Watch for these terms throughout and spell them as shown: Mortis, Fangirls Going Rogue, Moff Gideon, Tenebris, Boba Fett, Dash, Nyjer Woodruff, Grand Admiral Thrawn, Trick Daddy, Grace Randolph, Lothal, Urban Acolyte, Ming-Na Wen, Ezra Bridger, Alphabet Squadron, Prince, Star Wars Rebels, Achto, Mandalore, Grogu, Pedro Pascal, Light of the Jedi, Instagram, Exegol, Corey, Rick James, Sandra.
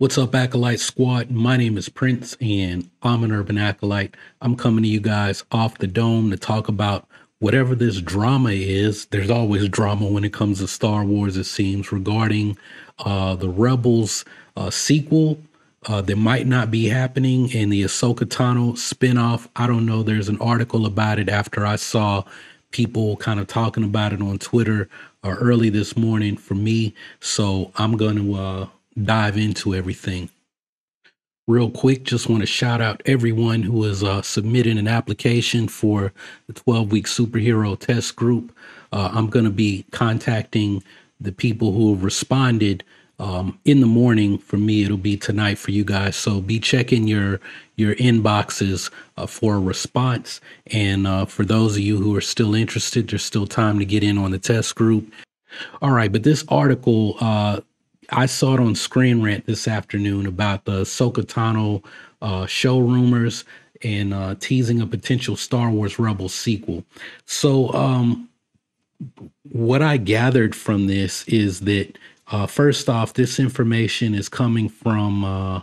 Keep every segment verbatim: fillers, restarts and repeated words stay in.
What's up, Acolyte Squad? My name is Prince, and I'm an Urban Acolyte. I'm coming to you guys off the dome to talk about whatever this drama is. There's always drama when it comes to Star Wars, it seems, regarding uh, the Rebels uh, sequel uh, that might not be happening, and the Ahsoka Tano spinoff. I don't know. There's an article about it after I saw people kind of talking about it on Twitter or early this morning for me. So I'm going to uh, dive into everything real quick. Just want to shout out everyone who has uh, submitted an application for the twelve week superhero test group. Uh, I'm going to be contacting the people who have responded um, in the morning. For me, it'll be tonight for you guys. So be checking your your inboxes uh, for a response. And uh, for those of you who are still interested, there's still time to get in on the test group. All right. But this article, uh, I saw it on Screen Rant this afternoon about the Ahsoka Tano uh, show rumors and uh, teasing a potential Star Wars Rebels sequel. So um, what I gathered from this is that, uh, first off, this information is coming from uh,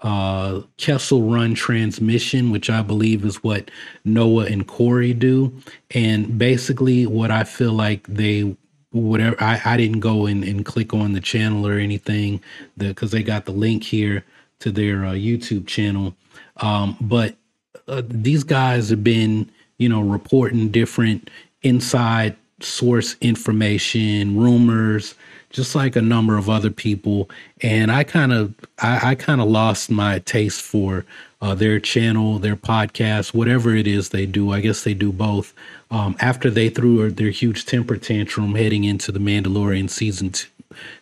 uh, Kessel Run Transmission, which I believe is what Noah and Corey do. And basically what I feel like they... Whatever, I, I didn't go in and click on the channel or anything, because the, they got the link here to their uh, YouTube channel. Um, but uh, these guys have been, you know, reporting different inside source information, rumors, just like a number of other people. And I kind of, I, I kind of lost my taste for uh, their channel, their podcast, whatever it is they do. I guess they do both. Um, after they threw their huge temper tantrum heading into The Mandalorian season two,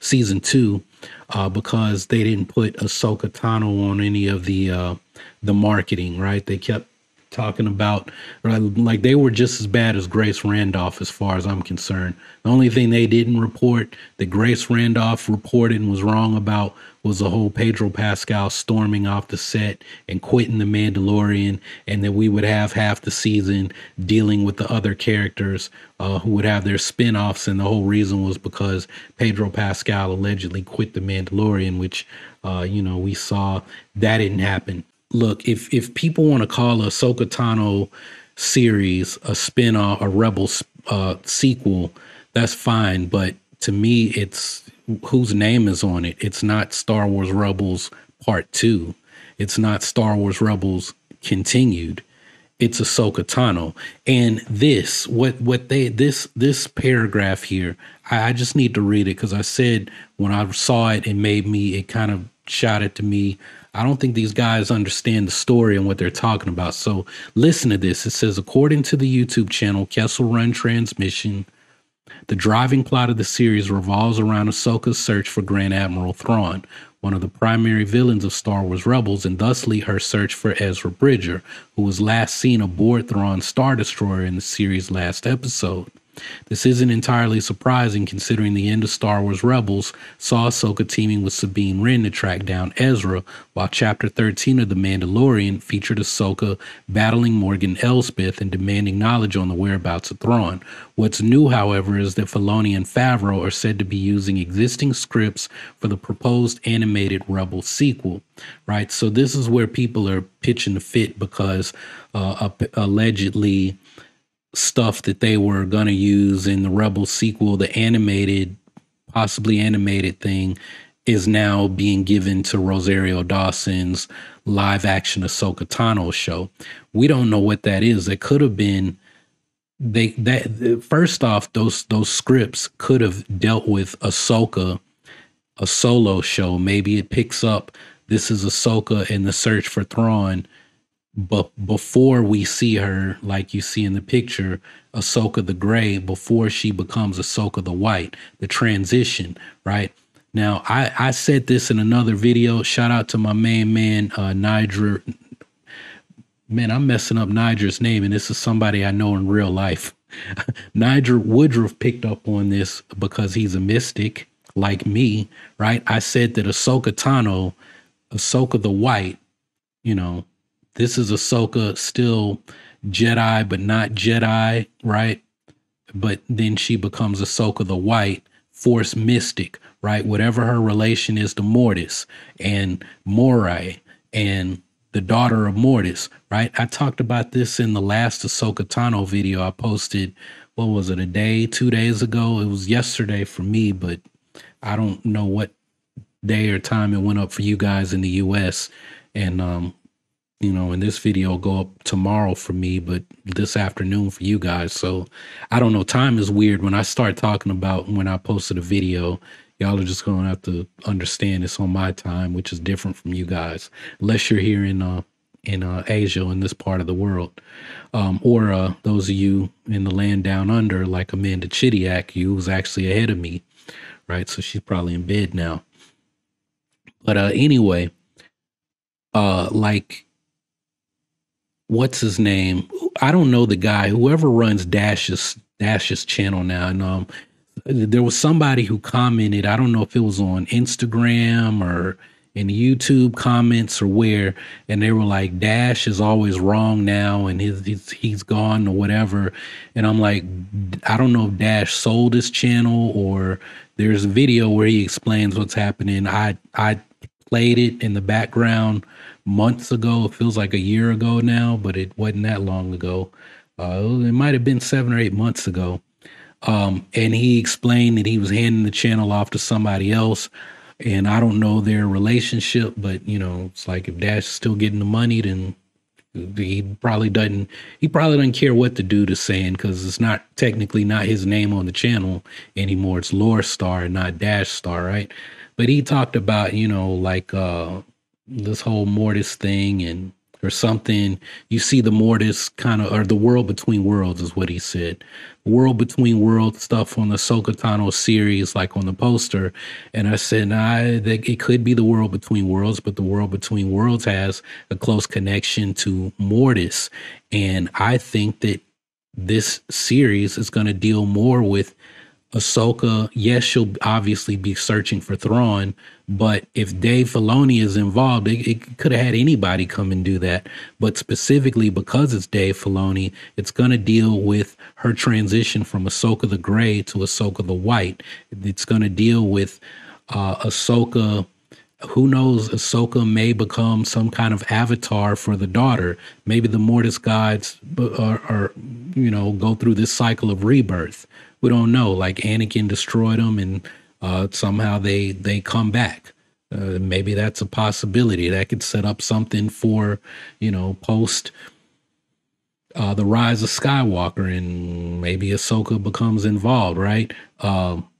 season two, uh, because they didn't put Ahsoka Tano on any of the uh, the marketing, right? They kept talking about, right, like they were just as bad as Grace Randolph, as far as I'm concerned. The only thing they didn't report that Grace Randolph reported and was wrong about was the whole Pedro Pascal storming off the set and quitting The Mandalorian, and that we would have half the season dealing with the other characters uh, who would have their spinoffs, and the whole reason was because Pedro Pascal allegedly quit The Mandalorian, which, uh, you know, we saw that didn't happen. Look, if if people want to call a Ahsoka Tano series a spinoff, a Rebel uh, sequel, that's fine, but to me, it's whose name is on it. It's not Star Wars Rebels Part Two. It's not Star Wars Rebels Continued. It's Ahsoka Tano. And this, what what they this this paragraph here, I, I just need to read it, because I said when I saw it, it made me, it kind of shouted to me. I don't think these guys understand the story and what they're talking about. So listen to this. It says, according to the YouTube channel Kessel Run Transmission, the driving plot of the series revolves around Ahsoka's search for Grand Admiral Thrawn, one of the primary villains of Star Wars Rebels, and thusly her search for Ezra Bridger, who was last seen aboard Thrawn's Star Destroyer in the series' last episode. This isn't entirely surprising, considering the end of Star Wars Rebels saw Ahsoka teaming with Sabine Wren to track down Ezra, while Chapter thirteen of The Mandalorian featured Ahsoka battling Morgan Elsbeth and demanding knowledge on the whereabouts of Thrawn. What's new, however, is that Filoni and Favreau are said to be using existing scripts for the proposed animated Rebel sequel, right? So this is where people are pitching the fit, because uh, allegedly... stuff that they were going to use in the Rebel sequel, the animated, possibly animated thing, is now being given to Rosario Dawson's live action Ahsoka Tano show. We don't know what that is. It could have been, they, that first off, those, those scripts could have dealt with Ahsoka, a solo show. Maybe it picks up, this is Ahsoka and the search for Thrawn, but before we see her, like you see in the picture, Ahsoka the Gray, before she becomes Ahsoka the White, the transition, right? Now, I, I said this in another video. Shout out to my main man, uh, Nyjer. Man, I'm messing up Nyjer's name, and this is somebody I know in real life. Nyjer Woodruff picked up on this, because he's a mystic like me, right? I said that Ahsoka Tano, Ahsoka the White, you know, this is Ahsoka, still Jedi, but not Jedi, right? But then she becomes Ahsoka the White Force mystic, right? Whatever her relation is to Mortis and Morai and the daughter of Mortis, right? I talked about this in the last Ahsoka Tano video I posted. What was it? A day, two days ago? It was yesterday for me, but I don't know what day or time it went up for you guys in the U S. And, um, you know, in this video will go up tomorrow for me, but this afternoon for you guys. So I don't know. Time is weird. When I start talking about when I posted a video, y'all are just going to have to understand it's on my time, which is different from you guys, unless you're here in uh, in uh, Asia, in this part of the world. Um, or uh, those of you in the land down under, like Amanda Chidiak, who's actually ahead of me, right? So she's probably in bed now. But uh, anyway, uh, like, what's his name? I don't know the guy, whoever runs Dash's, Dash's channel now. And um, there was somebody who commented, I don't know if it was on Instagram or in the YouTube comments or where, and they were like, Dash is always wrong now and his, his, he's gone or whatever. And I'm like, I don't know if Dash sold his channel, or there's a video where he explains what's happening. I, I played it in the background months ago. It feels like a year ago now, but it wasn't that long ago. Uh, it might have been seven or eight months ago. Um, and he explained that he was handing the channel off to somebody else. And I don't know their relationship, but, you know, it's like if Dash is still getting the money, then he probably doesn't, he probably doesn't care what the dude is saying, because it's not technically not his name on the channel anymore. It's Lore Star, not Dash Star, right? But he talked about, you know, like uh, this whole Mortis thing and or something. You see the Mortis kind of, or the World Between Worlds is what he said. World Between Worlds stuff on the Ahsoka Tano series, like on the poster. And I said, nah, it could be the World Between Worlds, but the World Between Worlds has a close connection to Mortis. And I think that this series is going to deal more with Ahsoka. Yes, she'll obviously be searching for Thrawn, but if Dave Filoni is involved, it, it could have had anybody come and do that. But specifically because it's Dave Filoni, it's going to deal with her transition from Ahsoka the Gray to Ahsoka the White. It's going to deal with uh, Ahsoka. Who knows? Ahsoka may become some kind of avatar for the daughter. Maybe the Mortis gods are, are, you know, go through this cycle of rebirth. We don't know. Like Anakin destroyed them, and uh, somehow they they come back. Uh, maybe that's a possibility. That could set up something for, you know, post uh, the Rise of Skywalker, and maybe Ahsoka becomes involved, right? Um,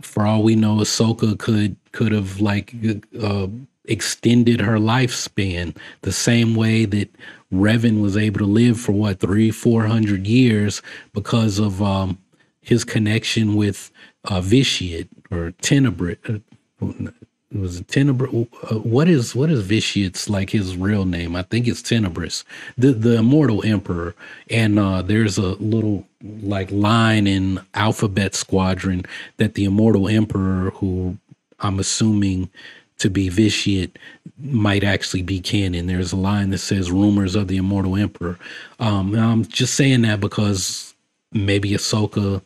for all we know, Ahsoka could could have like uh, extended her lifespan the same way that Revan was able to live for what, three, four hundred years because of um, his connection with uh, Vitiate or Tenebris. Uh, was it Tenebris? Uh, what is what is Vitiate's like his real name? I think it's Tenebris, the the immortal emperor. And uh, there's a little like line in Alphabet Squadron that the immortal emperor, who I'm assuming to be Vitiate, might actually be canon. There's a line that says rumors of the immortal emperor. Um, I'm just saying that because maybe Ahsoka,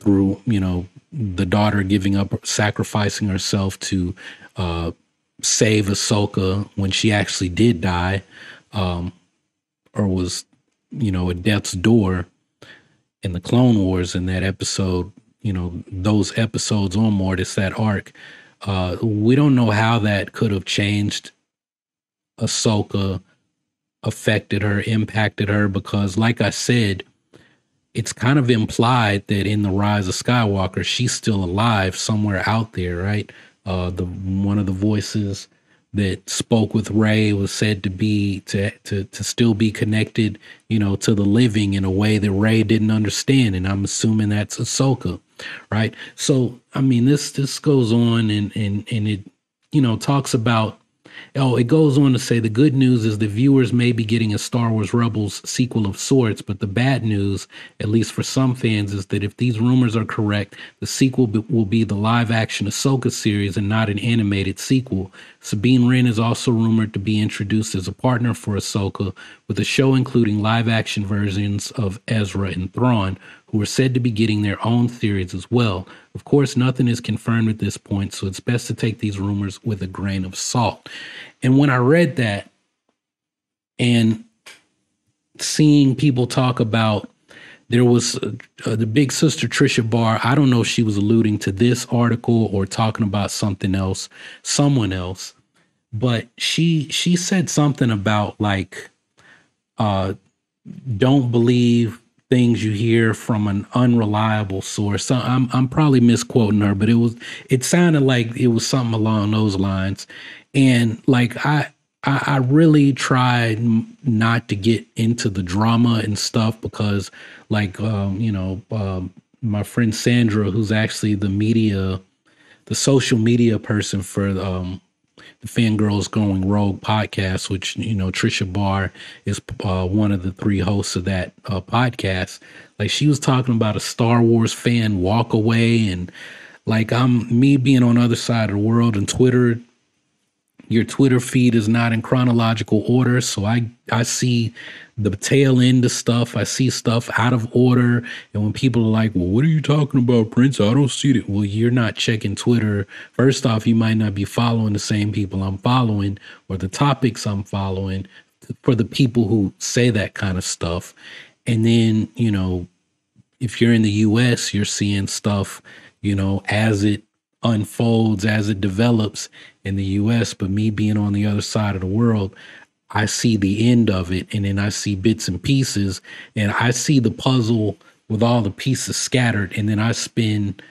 through, you know, the daughter giving up, sacrificing herself to uh, save Ahsoka when she actually did die, um, or was, you know, at death's door in the Clone Wars, in that episode, you know, those episodes on Mortis, that arc. Uh, we don't know how that could have changed Ahsoka, affected her, impacted her, because like I said, it's kind of implied that in The Rise of Skywalker, she's still alive somewhere out there, right? Uh, the one of the voices that spoke with Rey was said to be to, to to still be connected, you know, to the living in a way that Rey didn't understand, and I'm assuming that's Ahsoka, right? So I mean, this this goes on, and and and it, you know, talks about. Oh, it goes on to say the good news is the viewers may be getting a Star Wars Rebels sequel of sorts, but the bad news, at least for some fans, is that if these rumors are correct, the sequel be- will be the live-action Ahsoka series and not an animated sequel. Sabine Wren is also rumored to be introduced as a partner for Ahsoka, with the show including live-action versions of Ezra and Thrawn, who are said to be getting their own series as well. Of course, nothing is confirmed at this point, so it's best to take these rumors with a grain of salt. And when I read that and seeing people talk about, there was uh, uh, the big sister Tricia Barr, I don't know if she was alluding to this article or talking about something else, someone else, but she she said something about like, uh, don't believe things you hear from an unreliable source. So I'm I'm probably misquoting her, but it was it sounded like it was something along those lines. And like I. I really tried not to get into the drama and stuff because, like, um, you know, um, my friend Sandra, who's actually the media, the social media person for um, the Fangirls Going Rogue podcast, which, you know, Tricia Barr is uh, one of the three hosts of that uh, podcast. Like, she was talking about a Star Wars fan walk away, and like, I'm me being on the other side of the world and Twitter. Your Twitter feed is not in chronological order, so I, I see the tail end of stuff. I see stuff out of order, and when people are like, well, what are you talking about, Prince? I don't see it. Well, you're not checking Twitter. First off, you might not be following the same people I'm following or the topics I'm following for the people who say that kind of stuff. And then, you know, if you're in the U S, you're seeing stuff, you know, as it unfolds, as it develops in the U S, but me being on the other side of the world, I see the end of it, and then I see bits and pieces, and I see the puzzle with all the pieces scattered, and then I spend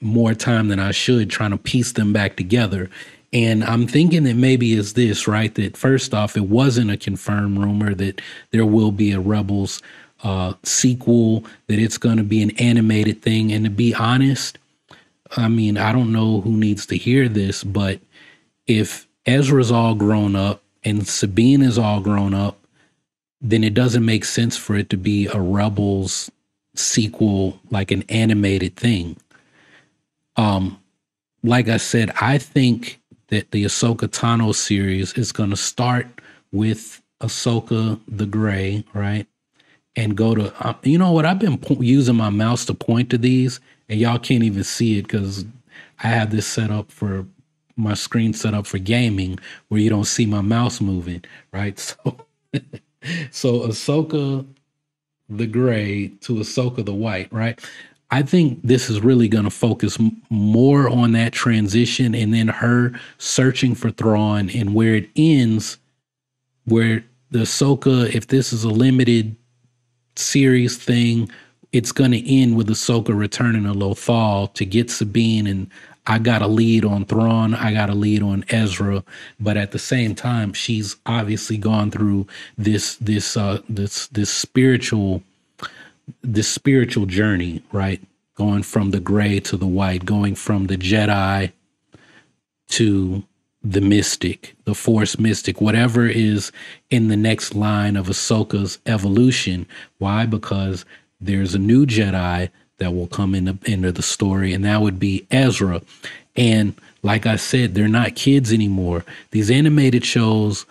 more time than I should trying to piece them back together. And I'm thinking that maybe it's this, right? That first off, it wasn't a confirmed rumor that there will be a Rebels uh, sequel, that it's going to be an animated thing. And to be honest, I mean, I don't know who needs to hear this, but if Ezra's all grown up and Sabine is all grown up, then it doesn't make sense for it to be a Rebels sequel, like an animated thing. Um, like I said, I think that the Ahsoka Tano series is going to start with Ahsoka the Grey, right? And go to, uh, you know what? I've been po- using my mouse to point to these, and y'all can't even see it because I have this set up for my screen set up for gaming where you don't see my mouse moving, right? So, so Ahsoka the Gray to Ahsoka the White, right? I think this is really going to focus m- more on that transition, and then her searching for Thrawn, and where it ends, where the Ahsoka, if this is a limited series thing, it's going to end with Ahsoka returning to Lothal to get Sabine, and I got a lead on Thrawn, I got a lead on Ezra, but at the same time, she's obviously gone through this this uh, this this spiritual this spiritual journey, right? Going from the gray to the white, going from the Jedi to the mystic, the Force mystic, whatever is in the next line of Ahsoka's evolution. Why? Because there's a new Jedi that will come in the, into the story, and that would be Ezra. And like I said, they're not kids anymore. These animated shows,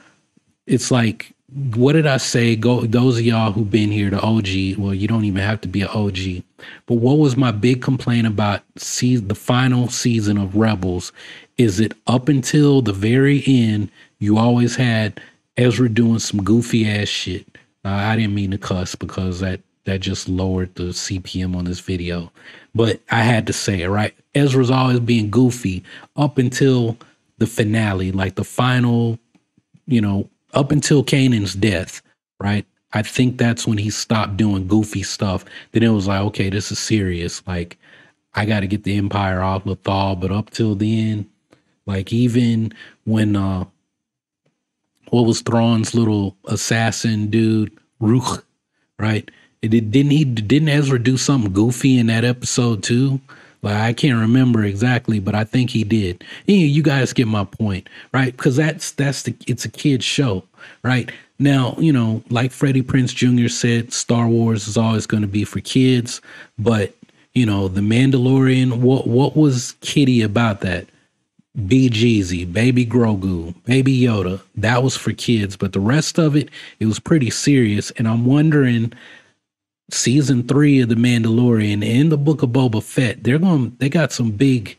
it's like, what did I say? Go, those of y'all who've been here, the O G, well, you don't even have to be an O G. But what was my big complaint about see, the final season of Rebels is that up until the very end, you always had Ezra doing some goofy-ass shit. Uh, I didn't mean to cuss because that, that just lowered the C P M on this video, but I had to say it, right? Ezra's always being goofy up until the finale, like the final, you know, up until Kanan's death, right? I think that's when he stopped doing goofy stuff. Then it was like, okay, this is serious. Like, I got to get the Empire off Lothal. But up till then, like, even when, uh, what was Thrawn's little assassin dude, Rook, right? It didn't he didn't Ezra do something goofy in that episode too? Like, I can't remember exactly, but I think he did. Anyway, you guys get my point, right? Because that's that's the it's a kid's show, right? Now, you know, like Freddie Prinze Junior said, Star Wars is always going to be for kids, but you know, The Mandalorian, what what was kiddie about that? B G Z, Baby Grogu, Baby Yoda, that was for kids, but the rest of it, it was pretty serious, and I'm wondering season three of The Mandalorian and the Book of Boba Fett, they're going they got some big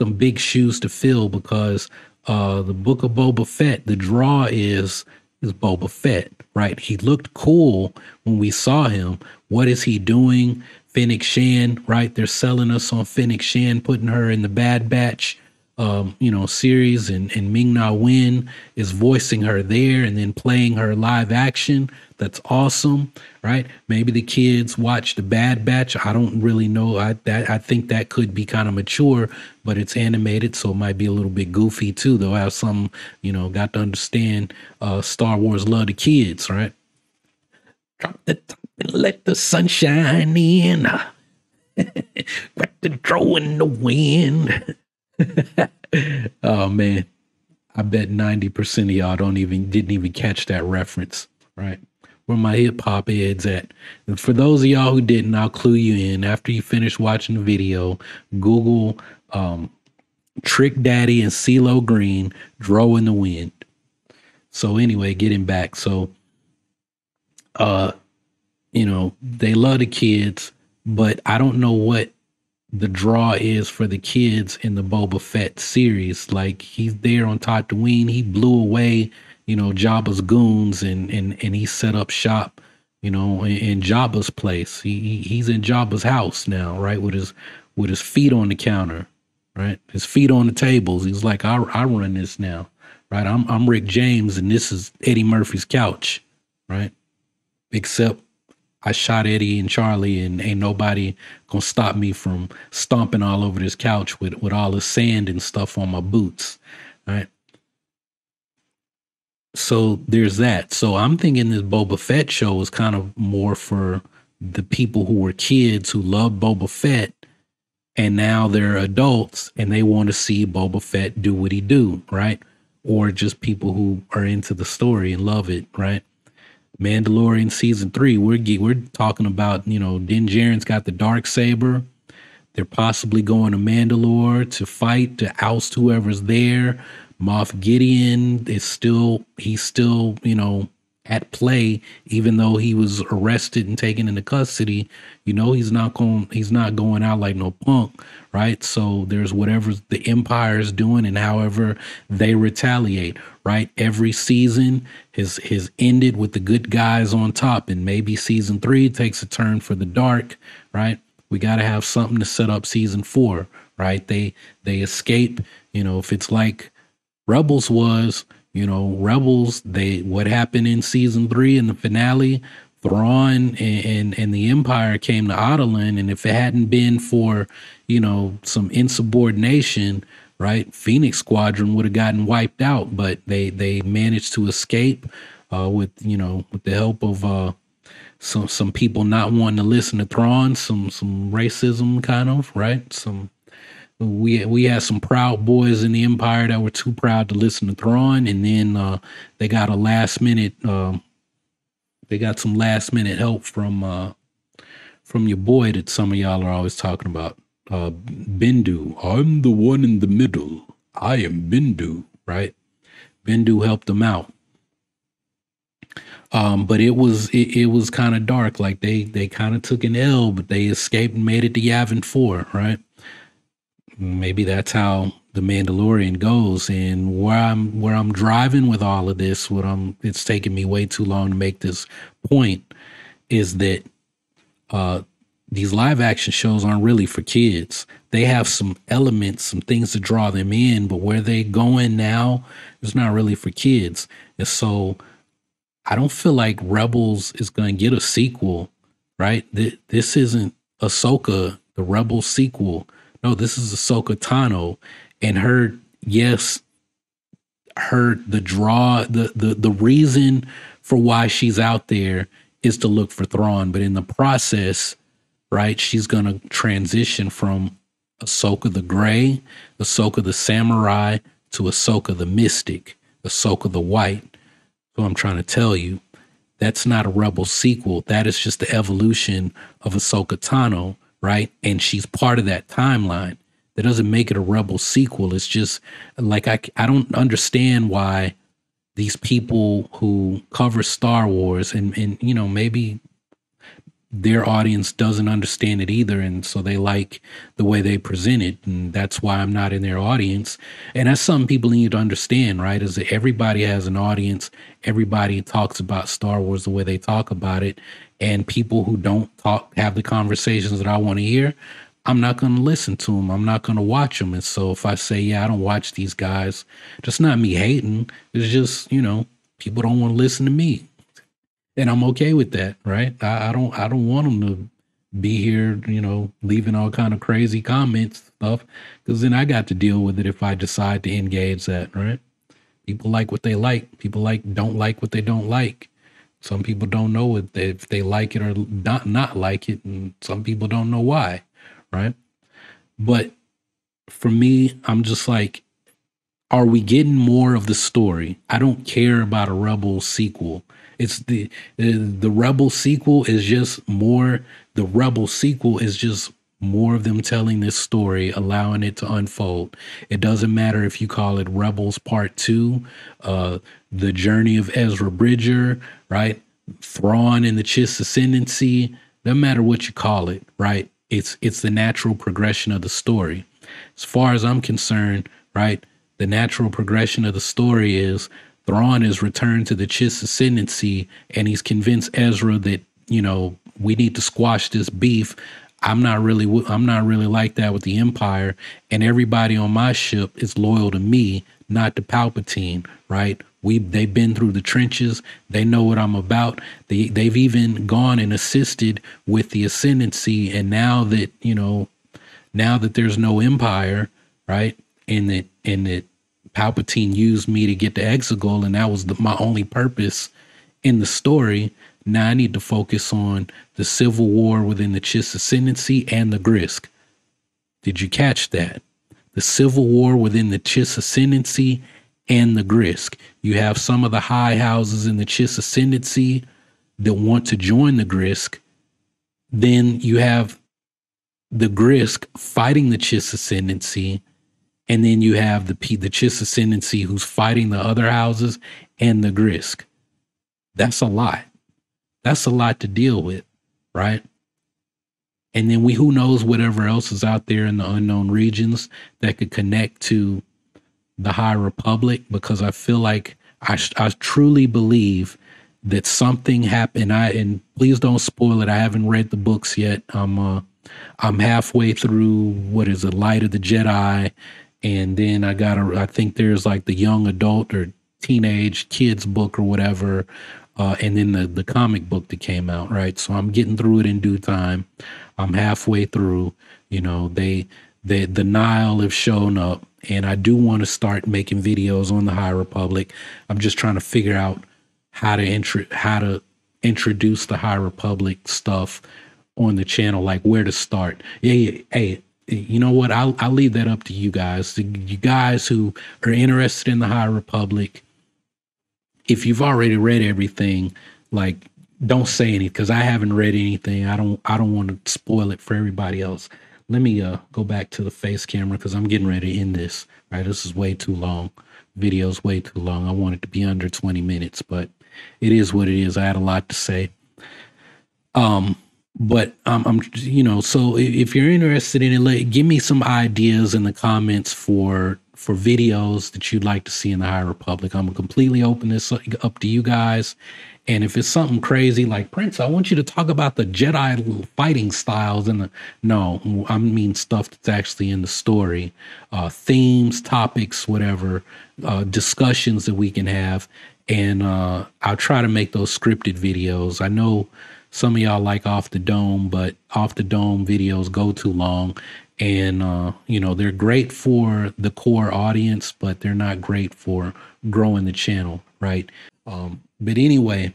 some big shoes to fill, because uh, the Book of Boba Fett, the draw is is Boba Fett, right? He looked cool when we saw him. What is he doing? Fennec Shand, right? They're selling us on Fennec Shand, putting her in the Bad Batch, um, you know, series, and, and Ming-Na Wen is voicing her there and then playing her live action. That's awesome, right? Maybe the kids watch the Bad Batch. I don't really know. I that I think that could be kind of mature, but it's animated, so it might be a little bit goofy too. Though I have some, you know, got to understand uh, Star Wars love the kids, right? Drop the top and let the sunshine in. Back the draw in the wind. Oh man, I bet ninety percent of y'all don't even didn't even catch that reference, right? Where my hip hop heads at? And for those of y'all who didn't, I'll clue you in. After you finish watching the video, Google um, Trick Daddy and CeeLo Green, Dro in the Wind. So anyway, getting back. So, uh, you know, they love the kids, but I don't know what the draw is for the kids in the Boba Fett series. Like, he's there on Tatooine. He blew away, you know, Jabba's goons, and and and he set up shop, you know, in, in Jabba's place. He, he he's in Jabba's house now, right? With his with his feet on the counter, right? His feet on the tables. He's like, I I run this now, right? I'm I'm Rick James, and this is Eddie Murphy's couch, right? Except I shot Eddie and Charlie, and ain't nobody gonna stop me from stomping all over this couch with with all the sand and stuff on my boots, right? So there's that. So I'm thinking this Boba Fett show is kind of more for the people who were kids who loved Boba Fett, and now they're adults and they want to see Boba Fett do what he do, right? Or just people who are into the story and love it, right? Mandalorian season three, we're we're talking about, you know, Din Djarin's got the Darksaber. They're possibly going to Mandalore to fight, to oust whoever's there. Moff Gideon is still, he's still, you know, at play, even though he was arrested and taken into custody. You know, he's not going, he's not going out like no punk, right? So there's whatever the Empire's doing and however they retaliate, right? Every season has, has ended with the good guys on top, and maybe season three takes a turn for the dark, right? We got to have something to set up season four, right? They, they escape, you know, if it's like Rebels was, you know, Rebels, they, what happened in season three in the finale, Thrawn and, and, and the Empire came to Ottoland, and if it hadn't been for, you know, some insubordination, right, Phoenix Squadron would have gotten wiped out, but they, they managed to escape uh, with, you know, with the help of uh, some some people not wanting to listen to Thrawn, some some racism kind of, right, some... We we had some proud boys in the Empire that were too proud to listen to Thrawn, and then uh, they got a last minute. Uh, they got some last minute help from uh, from your boy that some of y'all are always talking about, uh, Bindu. I'm the one in the middle. I am Bindu, right? Bindu helped them out. Um, but it was it, it was kind of dark. Like they they kind of took an L, but they escaped and made it to Yavin four, right? Maybe that's how The Mandalorian goes. And where I'm where I'm driving with all of this, what I'm it's taking me way too long to make this point, is that uh, these live action shows aren't really for kids. They have some elements, some things to draw them in, but where they going now is not really for kids. And so I don't feel like Rebels is going to get a sequel, right? Th- this isn't Ahsoka, the Rebels sequel. No, this is Ahsoka Tano, and her, yes, her, the draw, the, the, the reason for why she's out there is to look for Thrawn. But in the process, right, she's going to transition from Ahsoka the Gray, Ahsoka the Samurai, to Ahsoka the Mystic, Ahsoka the White. So I'm trying to tell you, that's not a Rebel sequel. That is just the evolution of Ahsoka Tano. Right, and she's part of that timeline. That doesn't make it a Rebel sequel. It's just like I, I don't understand why these people who cover Star Wars and and you know maybe their audience doesn't understand it either, and so they like the way they present it, and that's why I'm not in their audience. And that's something people need to understand, right, is that everybody has an audience. Everybody talks about Star Wars the way they talk about it, and people who don't talk have the conversations that I want to hear, I'm not going to listen to them. I'm not going to watch them. And so if I say, yeah, I don't watch these guys, that's not me hating. It's just, you know, people don't want to listen to me. And I'm okay with that, right? I, I don't I don't want them to be here, you know, leaving all kind of crazy comments and stuff, because then I got to deal with it if I decide to engage that, right? People like what they like. People like don't like what they don't like. Some people don't know what they, if they like it or not, not like it, and some people don't know why, right? But for me, I'm just like, are we getting more of the story? I don't care about a Rebel sequel. It's the, the the Rebel sequel is just more. The Rebel sequel is just more of them telling this story, allowing it to unfold. It doesn't matter if you call it Rebels Part Two, uh, the journey of Ezra Bridger, right? Thrawn and the Chiss Ascendancy. Doesn't matter what you call it, right? It's it's the natural progression of the story. As far as I'm concerned, right? The natural progression of the story is Thrawn is returned to the Chiss Ascendancy, and he's convinced Ezra that, you know, we need to squash this beef. I'm not really, I'm not really like that with the Empire, and everybody on my ship is loyal to me, not to Palpatine, right? We, they've been through the trenches. They know what I'm about. They, they've even gone and assisted with the Ascendancy, and now that, you know, now that there's no Empire, right, and that, and that Palpatine used me to get the Exegol, and that was the, my only purpose in the story. Now I need to focus on the civil war within the Chiss Ascendancy and the Grysk. Did you catch that? The civil war within the Chiss Ascendancy and the Grysk. You have some of the high houses in the Chiss Ascendancy that want to join the Grysk. Then you have the Grysk fighting the Chiss Ascendancy. And then you have the P, the Chiss Ascendancy who's fighting the other houses and the Grysk. That's a lot. That's a lot to deal with, right? And then we, who knows whatever else is out there in the unknown regions that could connect to the High Republic, because I feel like I, I truly believe that something happened. I, and please don't spoil it. I haven't read the books yet. I'm, uh, I'm halfway through, what is it, Light of the Jedi. And then I got a, I think there's like the young adult or teenage kids book or whatever. Uh, and then the, the comic book that came out, right? So I'm getting through it in due time. I'm halfway through, you know, they, they the Nile have shown up, and I do want to start making videos on the High Republic. I'm just trying to figure out how to intro, how to introduce the High Republic stuff on the channel, like where to start. Yeah, yeah, hey. You know what? I'll, I'll leave that up to you guys. You guys who are interested in the High Republic, if you've already read everything, like, don't say anything, because I haven't read anything. I don't I don't want to spoil it for everybody else. Let me uh, go back to the face camera, because I'm getting ready to end this. Right, this is way too long. Video's way too long. I want it to be under twenty minutes, but it is what it is. I had a lot to say. Um. But um, I'm, you know, so if you're interested in it, let, give me some ideas in the comments for for videos that you'd like to see in the High Republic. I'm gonna completely open this up to you guys. And if it's something crazy like, Prince, I want you to talk about the Jedi fighting styles and the, no, I mean stuff that's actually in the story, uh, themes, topics, whatever, uh, discussions that we can have. And uh, I'll try to make those scripted videos. I know some of y'all like off the dome, but off the dome videos go too long. And, uh, you know, they're great for the core audience, but they're not great for growing the channel, right? Um, but anyway,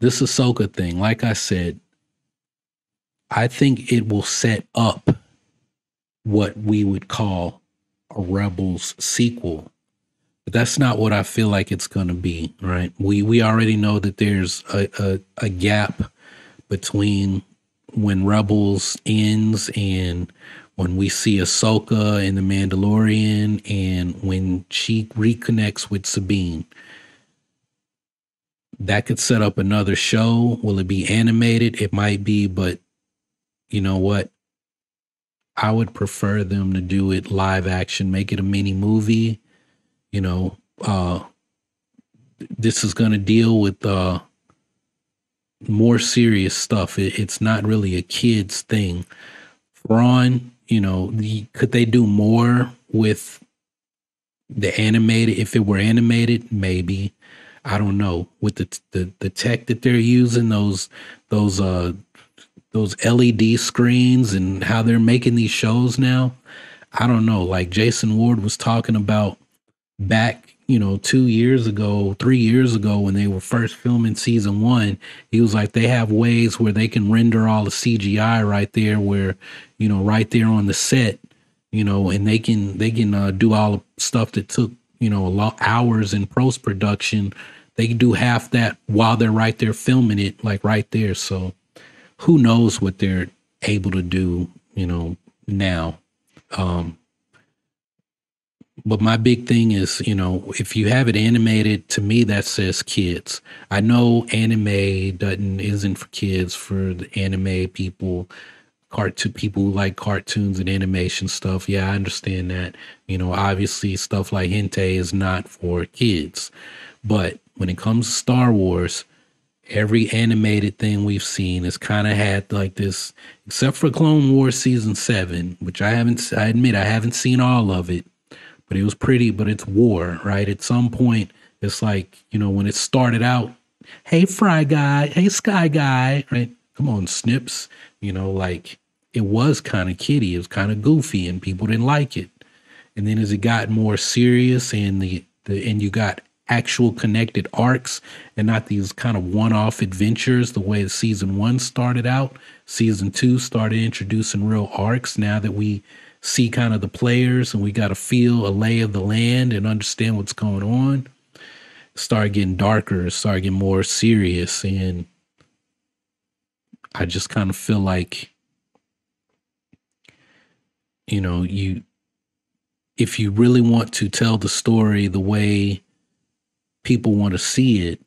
this Ahsoka thing, like I said, I think it will set up what we would call a Rebels sequel. That's not what I feel like it's going to be, right? We we already know that there's a, a, a gap between when Rebels ends and when we see Ahsoka and the Mandalorian and when she reconnects with Sabine. that could set up another show. Will it be animated? It might be, but you know what? I would prefer them to do it live action, make it a mini movie. You know, uh, this is going to deal with uh, more serious stuff. It, it's not really a kid's thing. Thrawn, you know, the, could they do more with the animated? If it were animated, maybe. I don't know. With the the, the tech that they're using, those those uh those L E D screens and how they're making these shows now, I don't know. Like Jason Ward was talking about back, you know, two years ago, three years ago when they were first filming season one, he was like, they have ways where they can render all the C G I right there where, you know, right there on the set, you know, and they can, they can uh, do all the stuff that took, you know, a lot hours in post-production. They can do half that while they're right there filming it, like right there. So who knows what they're able to do, you know, now. Um, but my big thing is, you know, if you have it animated, to me, that says kids. I know anime doesn't isn't for kids, for the anime people, cartoon people who like cartoons and animation stuff. Yeah, I understand that. You know, obviously stuff like hentai is not for kids. But when it comes to Star Wars, every animated thing we've seen has kind of had like this, except for Clone Wars season seven, which I haven't, I admit I haven't seen all of it, but it was pretty, but it's war, right? At some point, it's like, you know, when it started out, hey, Fry Guy, hey, Sky Guy, right? Come on, Snips, you know, like it was kind of kiddie, it was kind of goofy and people didn't like it. And then as it got more serious and the, the and you got actual connected arcs and not these kind of one-off adventures the way season one started out. Season two started introducing real arcs now that we see kind of the players and we got to feel a lay of the land and understand what's going on. It started getting darker, it started getting more serious, and I just kind of feel like, you know, you if you really want to tell the story the way people want to see it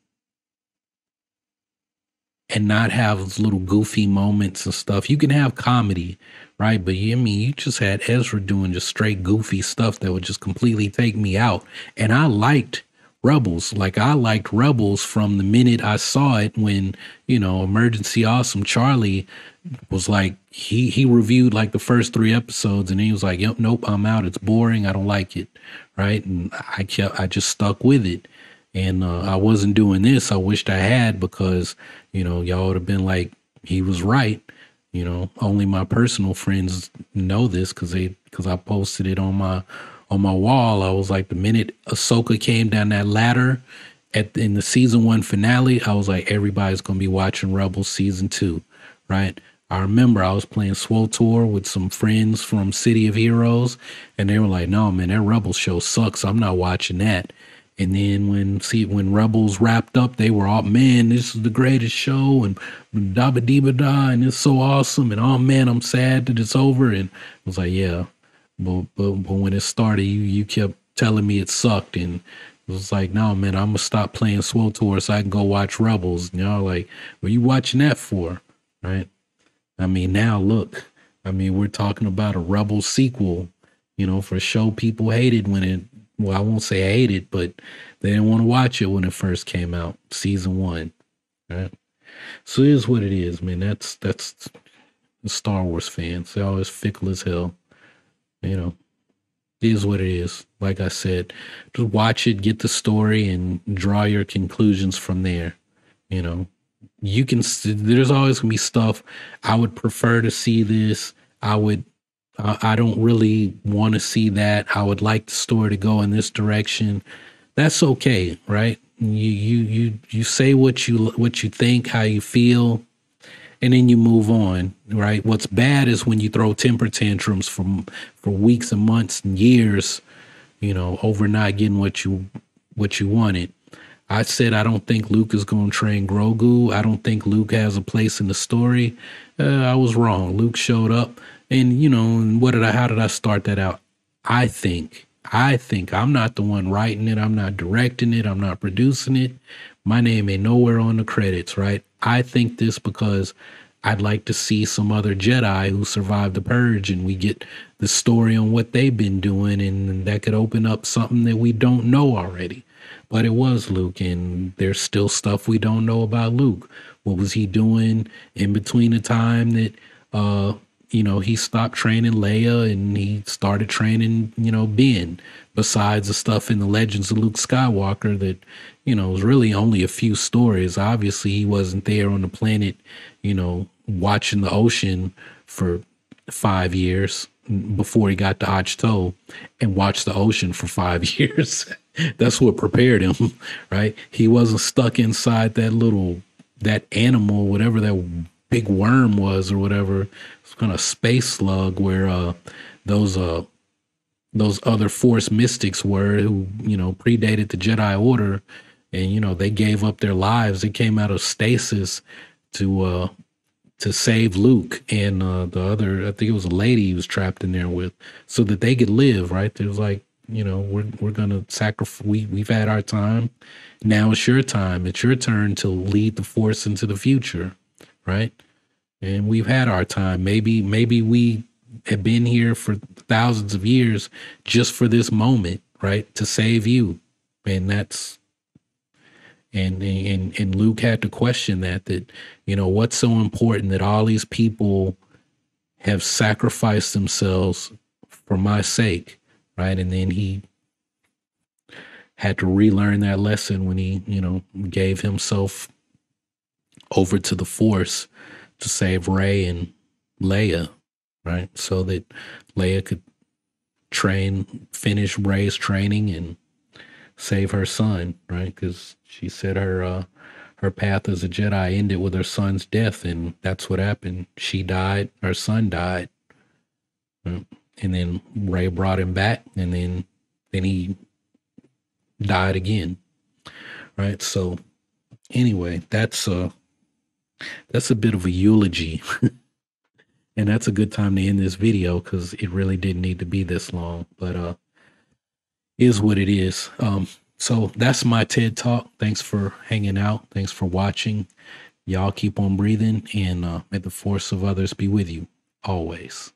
and not have those little goofy moments and stuff. You can have comedy, right? But you, I mean, you just had Ezra doing just straight goofy stuff that would just completely take me out. And I liked Rebels. Like I liked Rebels from the minute I saw it when, you know, Emergency Awesome Charlie was like, he, he reviewed like the first three episodes and he was like, yep, nope, I'm out. It's boring. I don't like it. Right. And I kept, I just stuck with it. And uh, I wasn't doing this. I wished I had because, you know, y'all would have been like, he was right. You know, only my personal friends know this because they because I posted it on my on my wall. I was like, the minute Ahsoka came down that ladder at in the season one finale, I was like, everybody's going to be watching Rebels season two. Right. I remember I was playing SWTOR with some friends from City of Heroes and they were like, no, man, that Rebels show sucks. I'm not watching that. And then when see when Rebels wrapped up, they were all, man, this is the greatest show, and da ba dee ba da, and it's so awesome, and oh man, I'm sad that it's over. And I was like, yeah, but but, but when it started, you you kept telling me it sucked, and it was like, no man, I'm gonna stop playing SWTOR so I can go watch Rebels. And y'all like, what are you watching that for, right? I mean, now look, I mean, we're talking about a Rebels sequel, you know, for a show people hated when it. Well, I won't say I hate it, but they didn't want to watch it when it first came out, season one. Right? So it is what it is, man. That's that's the Star Wars fans. They're always fickle as hell. You know, it is what it is. Like I said, just watch it, get the story, and draw your conclusions from there. You know, you can. There's always gonna be stuff. I would prefer to see this. I would. I don't really want to see that. I would like the story to go in this direction. That's okay, right? You you you you say what you what you think, how you feel, and then you move on, right? What's bad is when you throw temper tantrums from for weeks and months and years, you know, over not getting what you what you wanted. I said I don't think Luke is going to train Grogu. I don't think Luke has a place in the story. Uh, I was wrong. Luke showed up. And, you know, and what did I, how did I start that out? I think, I think I'm not the one writing it. I'm not directing it. I'm not producing it. My name ain't nowhere on the credits, right? I think this because I'd like to see some other Jedi who survived the purge, and we get the story on what they've been doing, and that could open up something that we don't know already. But it was Luke, and there's still stuff we don't know about Luke. What was he doing in between the time that, uh, you know, he stopped training Leia and he started training, you know, Ben, besides the stuff in the Legends of Luke Skywalker that, you know, was really only a few stories. Obviously, he wasn't there on the planet, you know, watching the ocean for five years before he got to Achto and watched the ocean for five years. That's what prepared him, right? He wasn't stuck inside that little, that animal, whatever that big worm was or whatever, kind of space slug where uh, those uh, those other Force mystics were, who, you know, predated the Jedi Order. And, you know, they gave up their lives. They came out of stasis to uh, to save Luke and uh, the other, I think it was a lady he was trapped in there with, so that they could live, right? It was like, you know, we're we're gonna sacrifice. We we've had our time. Now it's your time. It's your turn to lead the Force into the future, right? And we've had our time. Maybe maybe we have been here for thousands of years just for this moment, right? To save you. And that's and and and Luke had to question that, that, you know, what's so important that all these people have sacrificed themselves for my sake, right? And then he had to relearn that lesson when he, you know, gave himself over to the Force to save Rey and Leia, right? So that Leia could train, finish Rey's training and save her son, right? Because she said her uh, her path as a Jedi ended with her son's death, and that's what happened. She died, her son died, right? And then Rey brought him back, and then then he died again, right? So anyway, that's uh that's a bit of a eulogy. And that's a good time to end this video, because it really didn't need to be this long, but uh is what it is. Um so that's my TED Talk. Thanks for hanging out. Thanks for watching. Y'all keep on breathing, and uh, may the Force of others be with you always.